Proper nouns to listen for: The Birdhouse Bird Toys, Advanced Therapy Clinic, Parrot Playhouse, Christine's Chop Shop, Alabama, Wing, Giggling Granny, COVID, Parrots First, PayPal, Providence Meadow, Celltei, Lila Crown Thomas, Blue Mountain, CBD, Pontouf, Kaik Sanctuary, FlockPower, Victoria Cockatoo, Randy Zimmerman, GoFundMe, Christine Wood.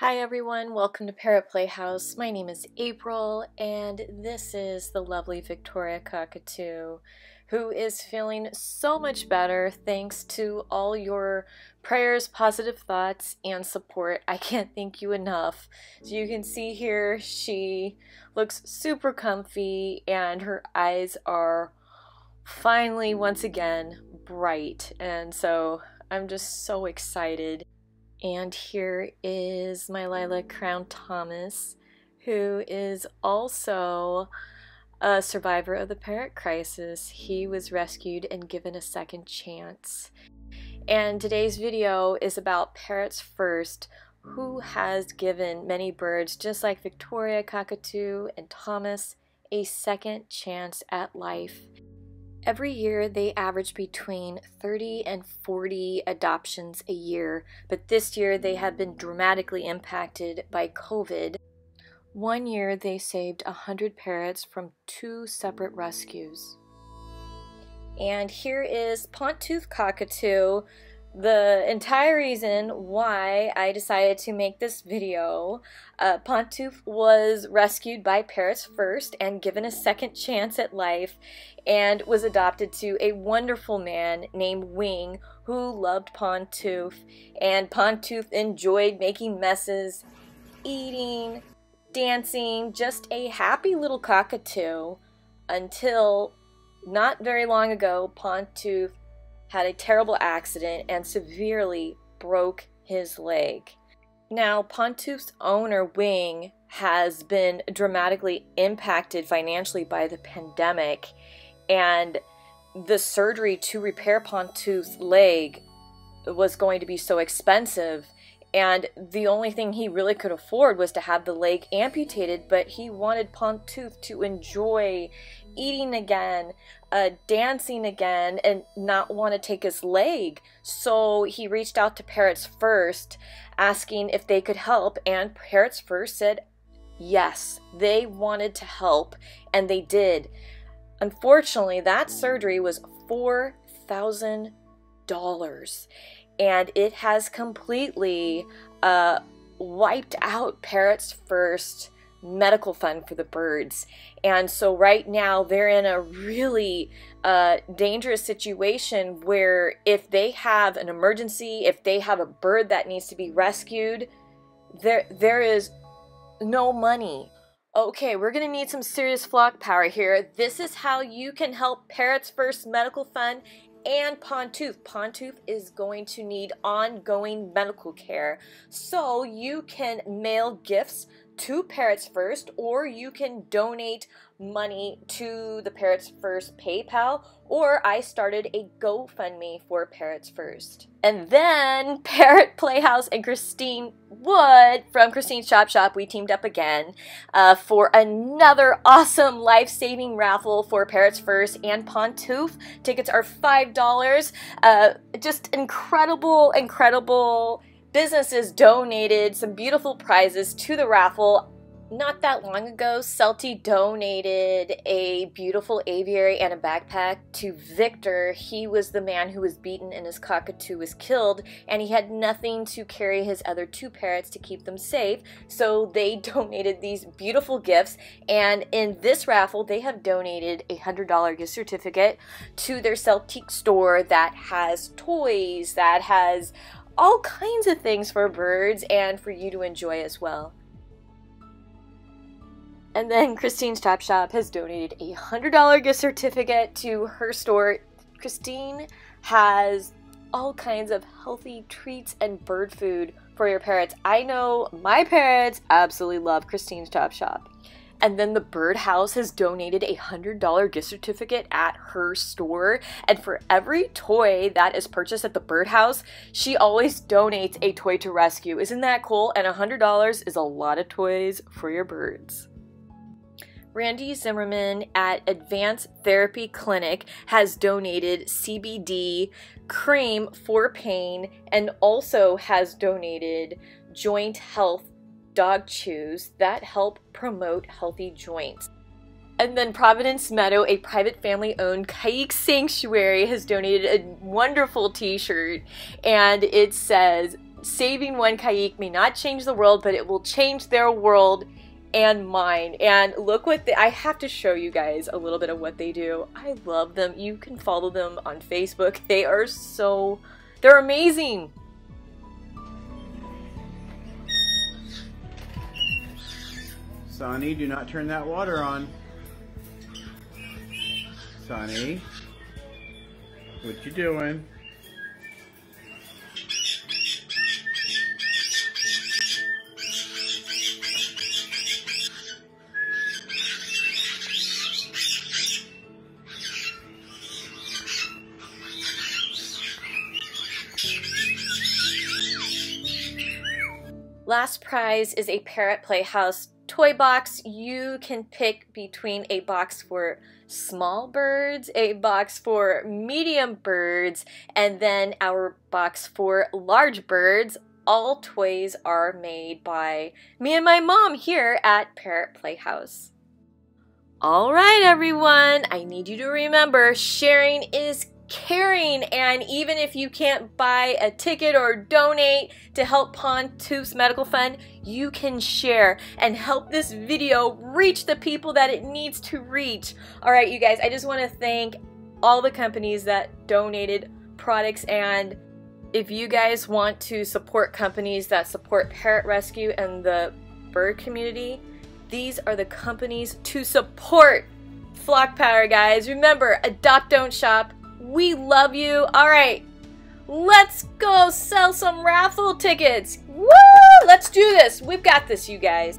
Hi everyone, welcome to Parrot Playhouse. My name is April and this is the lovely Victoria Cockatoo, who is feeling so much better thanks to all your prayers, positive thoughts, and support. I can't thank you enough. So you can see here she looks super comfy and her eyes are finally once again bright, and so I'm just so excited. And here is my Lila Crown Thomas, who is also a survivor of the parrot crisis. He was rescued and given a second chance. And today's video is about Parrots First, who has given many birds, just like Victoria, Cockatoo, and Thomas, a second chance at life. Every year they average between 30 and 40 adoptions a year, but this year they have been dramatically impacted by COVID. One year they saved 100 parrots from 2 separate rescues. And here is Pontouf Cockatoo. The entire reason why I decided to make this video, Pontouf was rescued by Parrots First and given a second chance at life and was adopted to a wonderful man named Wing, who loved Pontouf, and Pontouf enjoyed making messes, eating, dancing, just a happy little cockatoo, until not very long ago Pontouf had a terrible accident and severely broke his leg. Now, Pontouf's owner, Wing, has been dramatically impacted financially by the pandemic, and the surgery to repair Pontouf's leg was going to be so expensive, and the only thing he really could afford was to have the leg amputated, but he wanted Pontouf to enjoy eating again, dancing again, and not want to take his leg. So he reached out to Parrots First asking if they could help, and Parrots First said yes, they wanted to help, and they did. Unfortunately, that surgery was $4,000. And it has completely wiped out Parrots First medical fund for the birds. And so right now they're in a really dangerous situation where if they have an emergency, if they have a bird that needs to be rescued, there is no money. Okay, we're gonna need some serious flock power here. This is how you can help Parrots First medical fund and Pontouf. Pontouf is going to need ongoing medical care. So you can mail gifts to Parrots First, or you can donate money to the Parrots First PayPal, or I started a GoFundMe for Parrots First. And then Parrot Playhouse and Christine Wood from Christine's Chop Shop, we teamed up again for another awesome life-saving raffle for Parrots First and Pontouf. Tickets are $5. Just incredible, incredible businesses donated some beautiful prizes to the raffle. Not that long ago, Celltei donated a beautiful aviary and a backpack to Victor. He was the man who was beaten and his cockatoo was killed, and he had nothing to carry his other 2 parrots to keep them safe, so they donated these beautiful gifts. And in this raffle, they have donated a $100 gift certificate to their Celltei store that has toys, that has all kinds of things for birds and for you to enjoy as well. And then Christine's Chop Shop has donated a $100 gift certificate to her store. Christine has all kinds of healthy treats and bird food for your parrots. I know my parrots absolutely love Christine's Chop Shop. And then the Birdhouse has donated a $100 gift certificate at her store. And for every toy that is purchased at the Birdhouse, she always donates a toy to rescue. Isn't that cool? And $100 is a lot of toys for your birds. Randy Zimmerman at Advanced Therapy Clinic has donated CBD cream for pain, and also has donated joint health dog chews that help promote healthy joints. And then Providence Meadow, a private family-owned Kaik Sanctuary, has donated a wonderful t-shirt, and it says, saving one Kaik may not change the world, but it will change their world and mine. And look what they, I have to show you guys a little bit of what they do. I love them. You can follow them on Facebook. They are so, they're amazing. Sonny, do not turn that water on. Sonny, what you doing? Last prize is a Parrot Playhouse toy box. You can pick between a box for small birds, a box for medium birds, and then our box for large birds. All toys are made by me and my mom here at Parrot Playhouse. All right, everyone, I need you to remember, sharing is caring, and even if you can't buy a ticket or donate to help Pontouf's medical fund, you can share and help this video reach the people that it needs to reach. All right, you guys, I just want to thank all the companies that donated products, and if you guys want to support companies that support parrot rescue and the bird community, these are the companies to support. Flock Power, guys. Remember, adopt, don't shop. We love you. All right, let's go sell some raffle tickets. Woo! Let's do this. We've got this, you guys.